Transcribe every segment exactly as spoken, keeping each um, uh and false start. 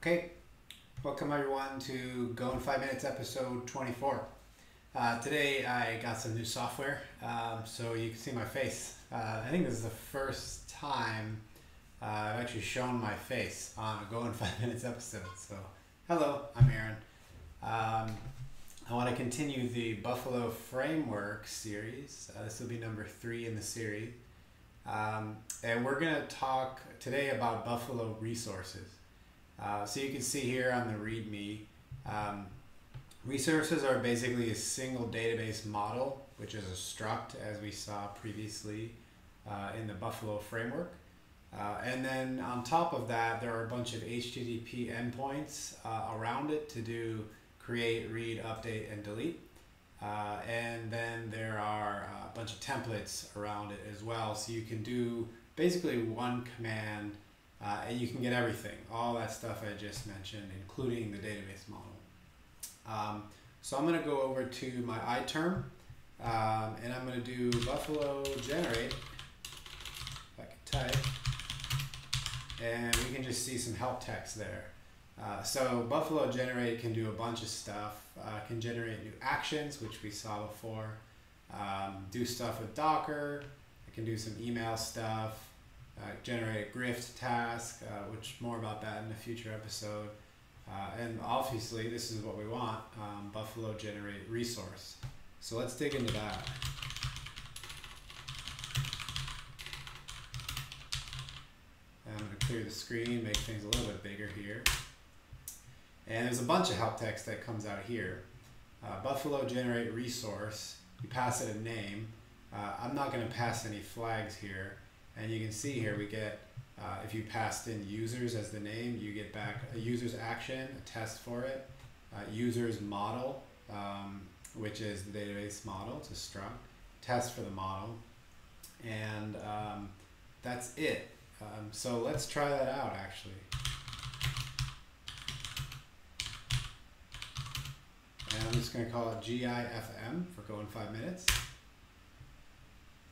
Okay, welcome everyone to Go In five minutes episode twenty-four. Uh, today I got some new software, um, so you can see my face. Uh, I think this is the first time uh, I've actually shown my face on a Go In five minutes episode. So, hello, I'm Aaron. Um, I want to continue the Buffalo framework series. Uh, this will be number three in the series. Um, and we're going to talk today about Buffalo resources. Uh, so you can see here on the README, um, resources are basically a single database model, which is a struct as we saw previously uh, in the Buffalo framework. Uh, and then on top of that, there are a bunch of H T T P endpoints uh, around it to do create, read, update, and delete. Uh, and then there are a bunch of templates around it as well. So you can do basically one command uh, and you can get everything, all that stuff I just mentioned, including the database model. Um, so I'm going to go over to my iTerm um, and I'm going to do Buffalo generate, if I can type, and we can just see some help text there. Uh, so Buffalo generate can do a bunch of stuff, uh, can generate new actions, which we saw before, um, do stuff with Docker, it can do some email stuff, uh, generate a GRIFT task, uh, which more about that in a future episode. Uh, and obviously this is what we want, um, Buffalo generate resource. So let's dig into that. I'm going to clear the screen, make things a little bit bigger here. And there's a bunch of help text that comes out here. Uh, Buffalo generate resource, you pass it a name. Uh, I'm not going to pass any flags here. And you can see here we get, uh, if you passed in users as the name, you get back a user's action, a test for it, uh, user's model, um, which is the database model, it's a struct, test for the model. And um, that's it. Um, so let's try that out actually. And I'm just going to call it G I F M for Go In five minutes.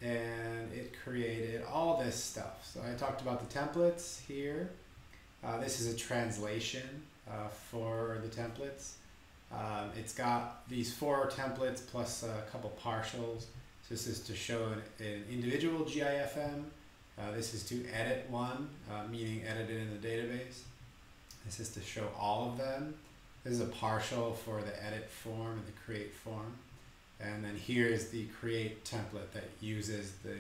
And it created all this stuff. So I talked about the templates here. Uh, this is a translation uh, for the templates. Um, it's got these four templates plus a couple partials. So this is to show an, an individual G I F M. Uh, this is to edit one, uh, meaning edited in the database. This is to show all of them. This is a partial for the edit form and the create form. And then here is the create template that uses the,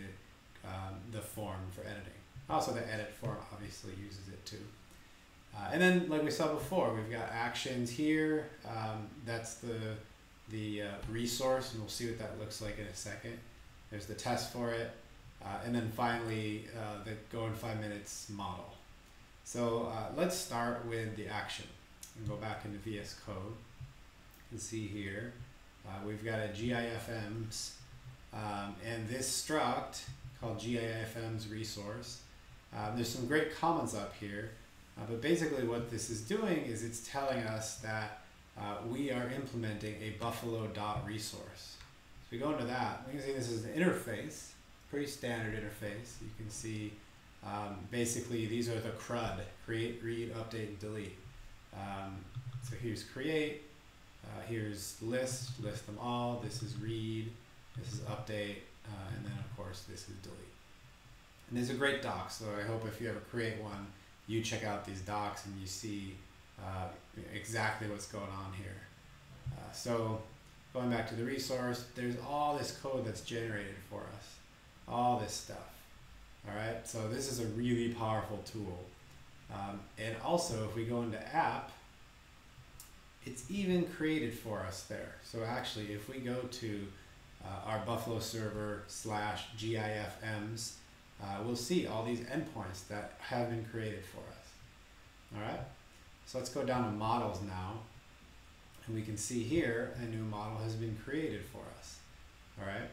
um, the form for editing. Also the edit form obviously uses it too. Uh, and then like we saw before, we've got actions here. Um, that's the, the uh, resource, and we'll see what that looks like in a second. There's the test for it. Uh, and then finally, uh, the Go In five minutes model. So uh, let's start with the action and go back into V S Code. You can see here, uh, we've got a G I F Ms, um, and this struct called G I F Ms resource. Um, there's some great comments up here, uh, but basically what this is doing is it's telling us that uh, we are implementing a buffalo.resource. So we go into that, we can see this is an interface. Pretty standard interface. You can see um, basically these are the CRUD, create, read, update, and delete. Um, so here's create, uh, here's list, list them all, this is read, this is update, uh, and then of course this is delete. And these are great docs, so I hope if you ever create one, you check out these docs and you see uh, exactly what's going on here. Uh, so going back to the resource, there's all this code that's generated for us. All this stuff. All right, so this is a really powerful tool. Um, and also, if we go into app, it's even created for us there. So actually, if we go to uh, our Buffalo server slash G I F Ms, uh, we'll see all these endpoints that have been created for us. All right, so let's go down to models now. And we can see here, a new model has been created for us. All right.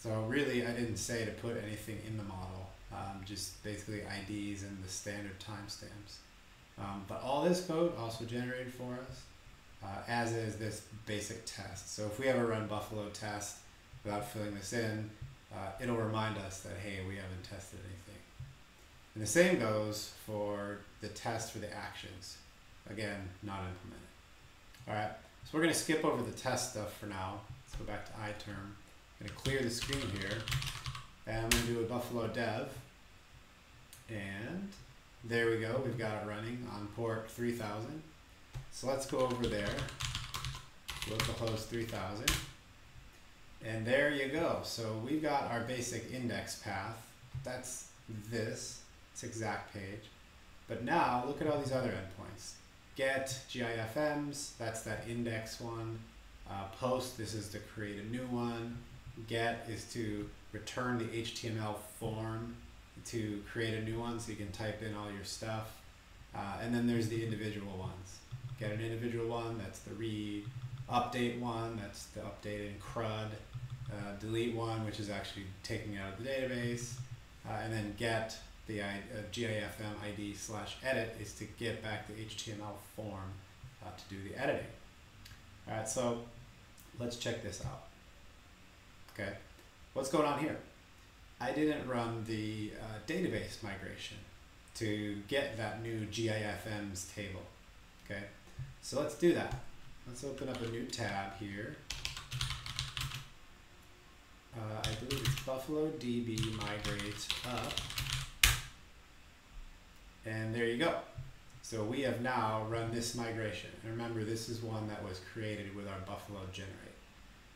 So really, I didn't say to put anything in the model, um, just basically I Ds and the standard timestamps. Um, but all this code also generated for us, uh, as is this basic test. So if we ever run Buffalo test without filling this in, uh, it'll remind us that, hey, we haven't tested anything. And the same goes for the test for the actions. Again, not implemented. All right, so we're going to skip over the test stuff for now. Let's go back to iTerm. I'm going to clear the screen here, and I'm going to do a Buffalo dev. And there we go. We've got it running on port three thousand. So let's go over there, localhost three thousand. And there you go. So we've got our basic index path. That's this. It's exact page. But now look at all these other endpoints. Get, G I F Ms, that's that index one. Uh, post, this is to create a new one. Get is to return the H T M L form to create a new one so you can type in all your stuff. Uh, and then there's the individual ones. Get an individual one, that's the read. Update one, that's the update in CRUD. Uh, delete one, which is actually taking it out of the database. Uh, and then get, the uh, G I F M I D slash edit is to get back the H T M L form uh, to do the editing. All right, so let's check this out. Okay, what's going on here? I didn't run the uh, database migration to get that new G I F Ms table. Okay, so let's do that. Let's open up a new tab here. Uh, I believe it's Buffalo D B migrates up. And there you go. So we have now run this migration. And remember, this is one that was created with our Buffalo generate.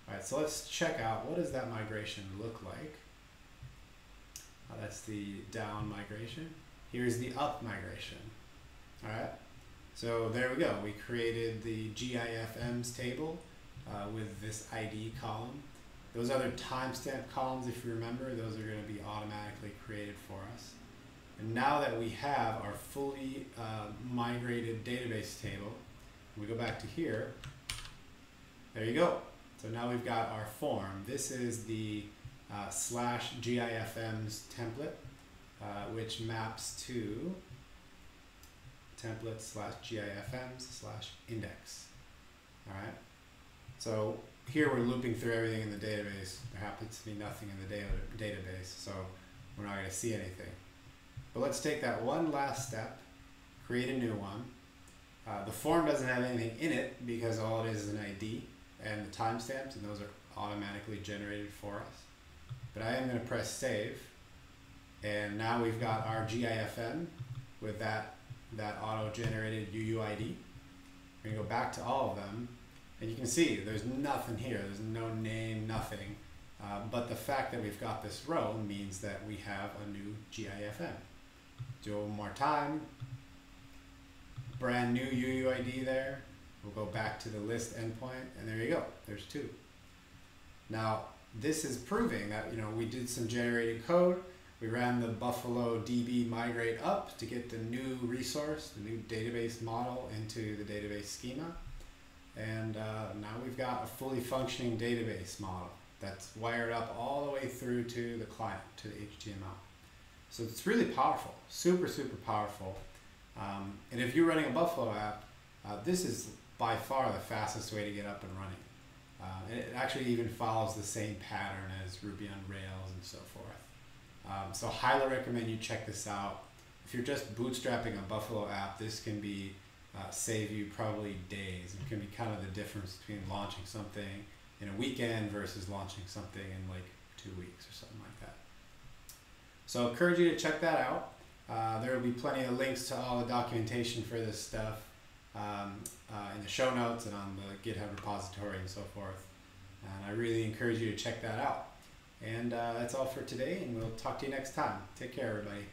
All right, so let's check out, what does that migration look like? Uh, that's the down migration. Here's the up migration. All right, so there we go. We created the G I F Ms table uh, with this I D column. Those other timestamp columns, if you remember, those are going to be automatically created for us. And now that we have our fully uh, migrated database table, we go back to here. There you go. So now we've got our form. This is the uh, slash G I F Ms template, uh, which maps to template slash G I F Ms slash index. All right. So here we're looping through everything in the database. There happens to be nothing in the data database, so we're not going to see anything. But let's take that one last step, create a new one. Uh, the form doesn't have anything in it because all it is is an I D and the timestamps, and those are automatically generated for us. But I am going to press save, and now we've got our G I F M with that, that auto-generated U U I D. We're going to go back to all of them, and you can see there's nothing here. There's no name, nothing. Uh, but the fact that we've got this row means that we have a new G I F M. Do it one more time. Brand new U U I D there. We'll go back to the list endpoint, and there you go. There's two. Now, this is proving that, you know, we did some generated code. We ran the Buffalo D B migrate up to get the new resource, the new database model into the database schema. And uh, now we've got a fully functioning database model that's wired up all the way through to the client, to the H T M L. So it's really powerful, super, super powerful. Um, and if you're running a Buffalo app, uh, this is by far the fastest way to get up and running. Uh, and it actually even follows the same pattern as Ruby on Rails and so forth. Um, so highly recommend you check this out. If you're just bootstrapping a Buffalo app, this can be uh, save you probably days. It can be kind of the difference between launching something in a weekend versus launching something in like two weeks or something like that. So I encourage you to check that out. Uh, there will be plenty of links to all the documentation for this stuff um, uh, in the show notes and on the GitHub repository and so forth. And I really encourage you to check that out. And uh, that's all for today, and we'll talk to you next time. Take care, everybody.